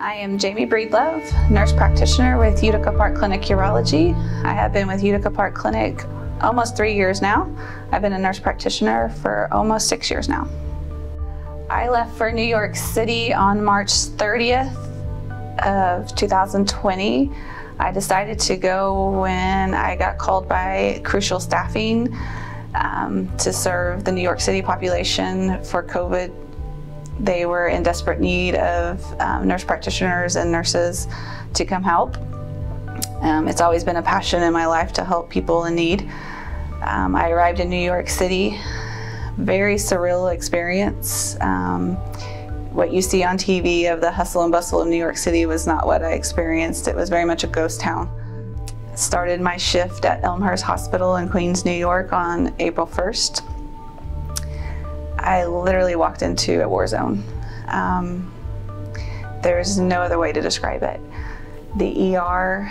I am Jamie Breedlove, nurse practitioner with Utica Park Clinic Urology. I have been with Utica Park Clinic almost 3 years now. I've been a nurse practitioner for almost 6 years now. I left for New York City on March 30th of 2020. I decided to go when I got called by Crucial Staffing to serve the New York City population for COVID. They were in desperate need of nurse practitioners and nurses to come help. It's always been a passion in my life to help people in need. I arrived in New York City, very surreal experience. What you see on TV of the hustle and bustle of New York City was not what I experienced. It was very much a ghost town. Started my shift at Elmhurst Hospital in Queens, New York on April 1st. I literally walked into a war zone. There's no other way to describe it. The ER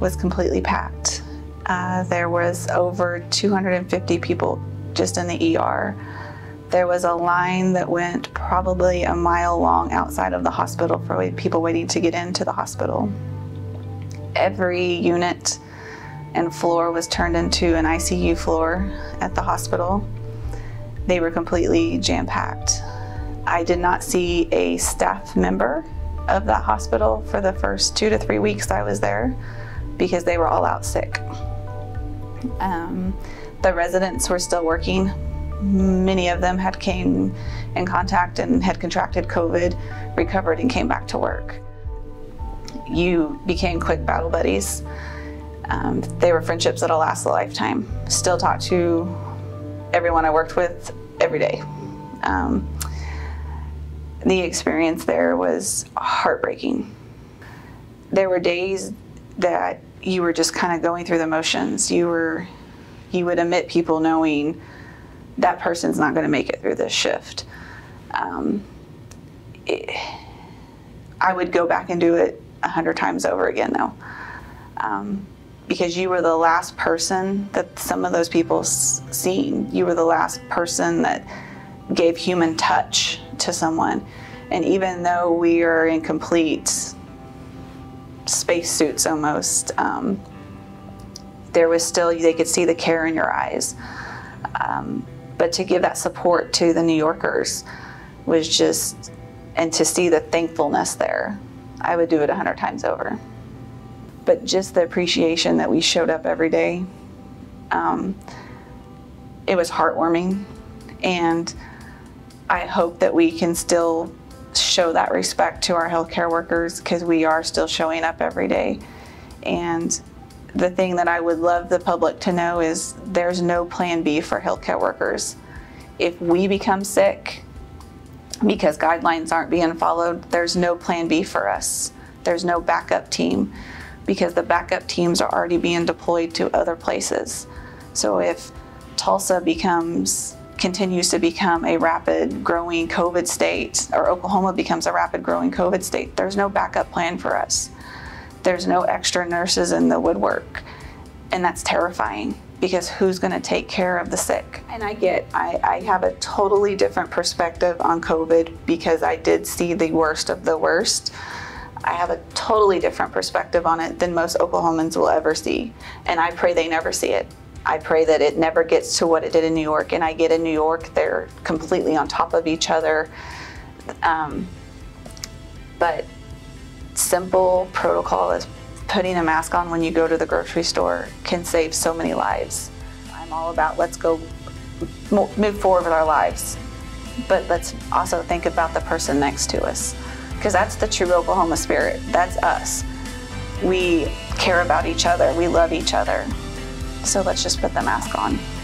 was completely packed. There was over 250 people just in the ER. There was a line that went probably a mile long outside of the hospital for people waiting to get into the hospital. Every unit and floor was turned into an ICU floor at the hospital. They were completely jam-packed. I did not see a staff member of that hospital for the first 2 to 3 weeks I was there because they were all out sick. The residents were still working. Many of them had came in contact and had contracted COVID, recovered and came back to work. You became quick battle buddies. They were friendships that'll last a lifetime. Still talk to everyone I worked with every day. The experience there was heartbreaking. There were days that you were just kind of going through the motions. You would admit people knowing that person's not going to make it through this shift. I would go back and do it 100 times over again though. Because you were the last person that some of those people seen. You were the last person that gave human touch to someone. And even though we are in complete spacesuits almost, there was still, they could see the care in your eyes. But to give that support to the New Yorkers was just, and to see the thankfulness there, I would do it 100 times over. But just the appreciation that we showed up every day, it was heartwarming. And I hope that we can still show that respect to our healthcare workers because we are still showing up every day. And the thing that I would love the public to know is there's no plan B for healthcare workers. If we become sick because guidelines aren't being followed, there's no plan B for us. There's no backup team, because the backup teams are already being deployed to other places. So if Tulsa continues to become a rapid growing COVID state, or Oklahoma becomes a rapid growing COVID state, there's no backup plan for us. There's no extra nurses in the woodwork. And that's terrifying, because who's gonna take care of the sick? And I have a totally different perspective on COVID because I did see the worst of the worst. I have a totally different perspective on it than most Oklahomans will ever see. And I pray they never see it. I pray that it never gets to what it did in New York. And I get in New York, they're completely on top of each other. But simple protocol is putting a mask on when you go to the grocery store can save so many lives. I'm all about let's go move forward with our lives, but let's also think about the person next to us. Because that's the true Oklahoma spirit. That's us. We care about each other. We love each other. So let's just put the mask on.